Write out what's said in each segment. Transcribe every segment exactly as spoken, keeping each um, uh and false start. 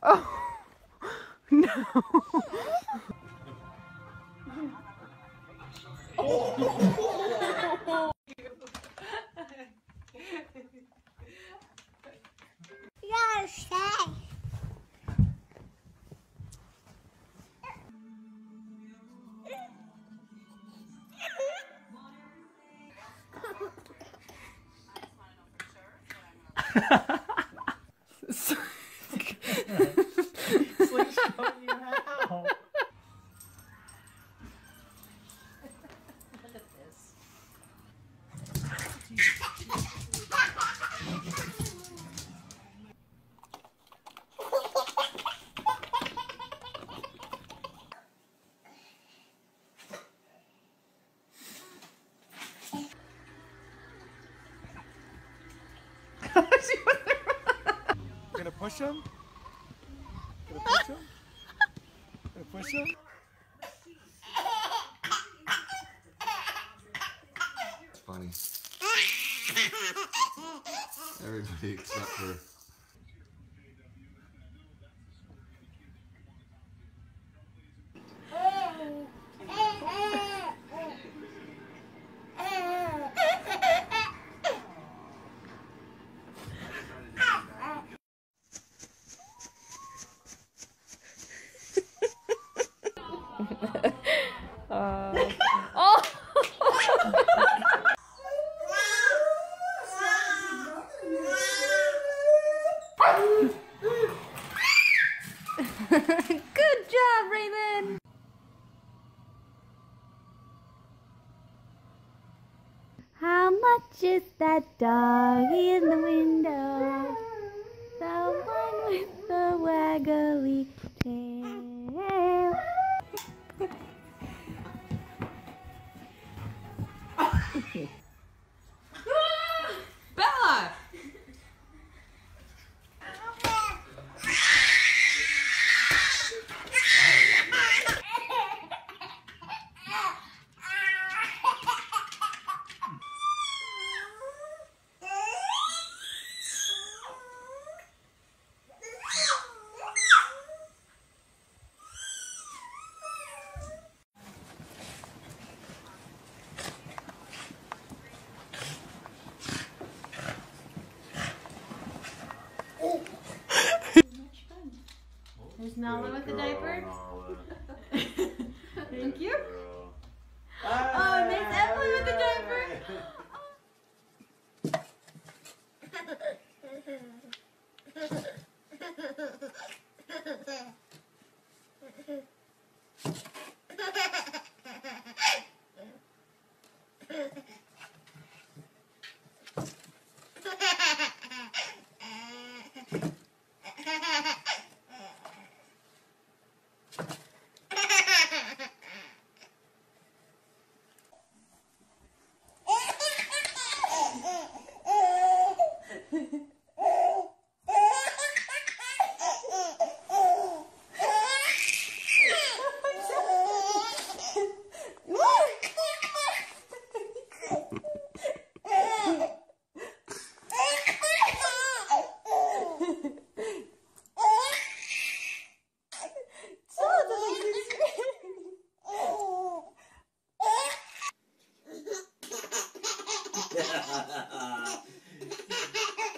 Oh, no. Oh. It's like showing you how. Look at this. Gonna push him? Gonna push him? Gonna push him? It's funny. Everybody except for... uh, oh! Good job, Raymond! How much is that dog in the window? The one with the waggly tail. Ah, Bella! Nala with the diaper. Thank you. Oh, Miss Emily with the diaper.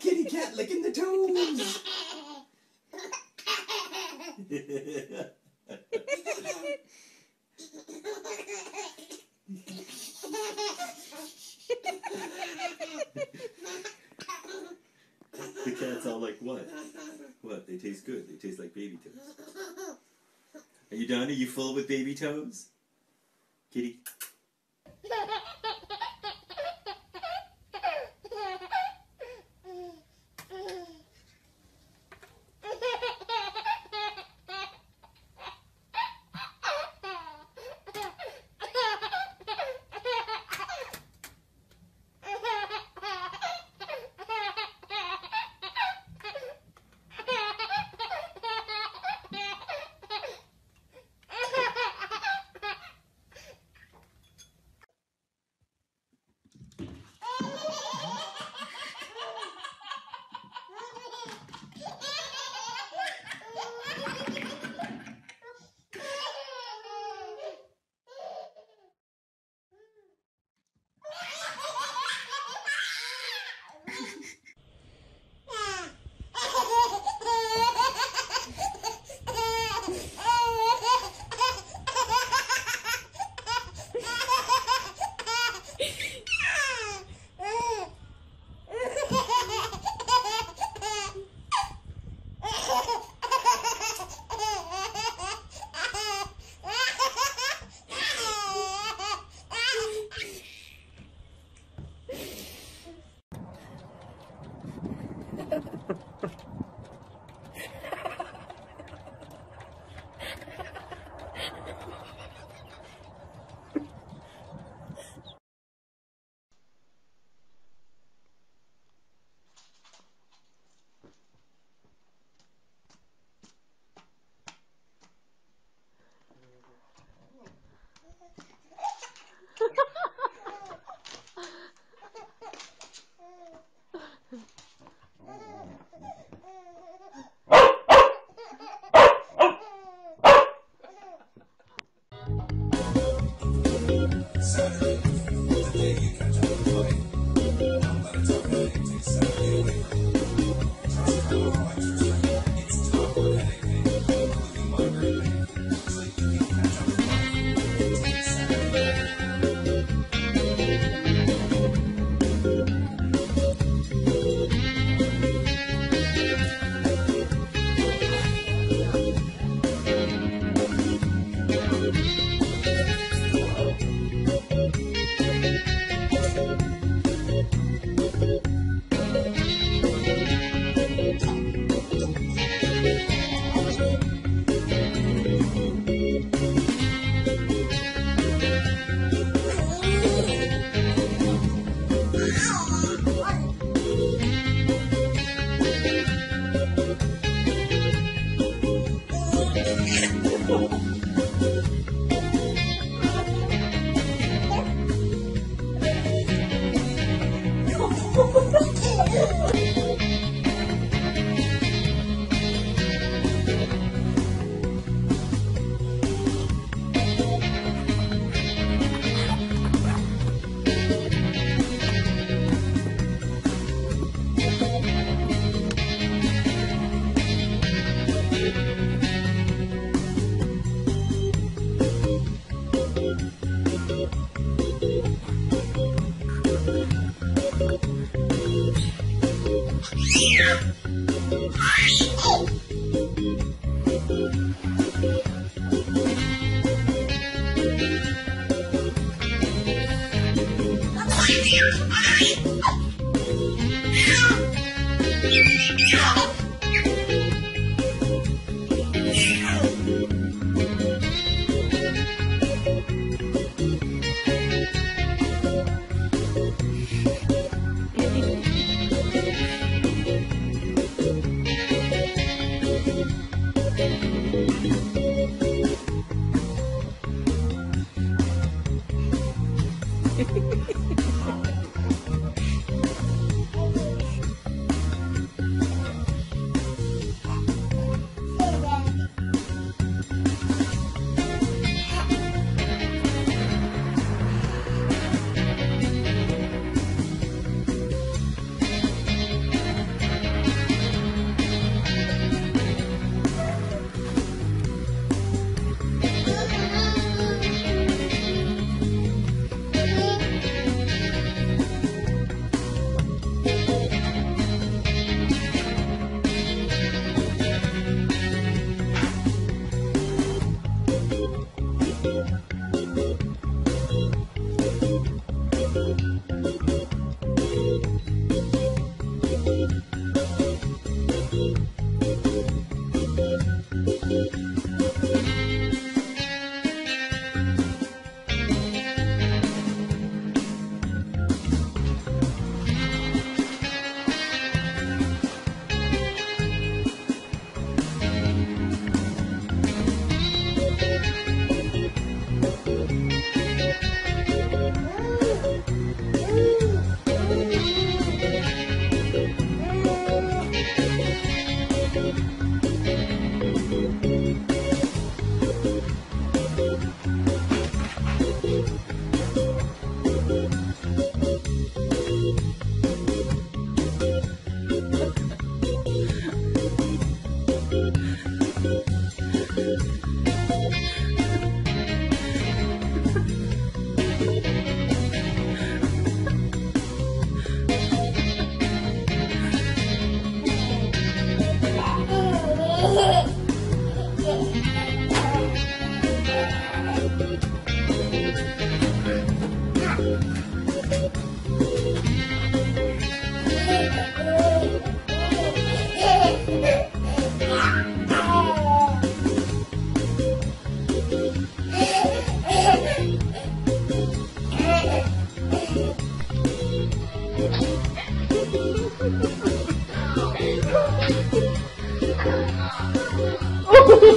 Kitty cat licking the toes. The cat's all like, what? What? They taste good. They taste like baby toes. Are you done? Are you full with baby toes? Kitty.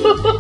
Ha ha ha!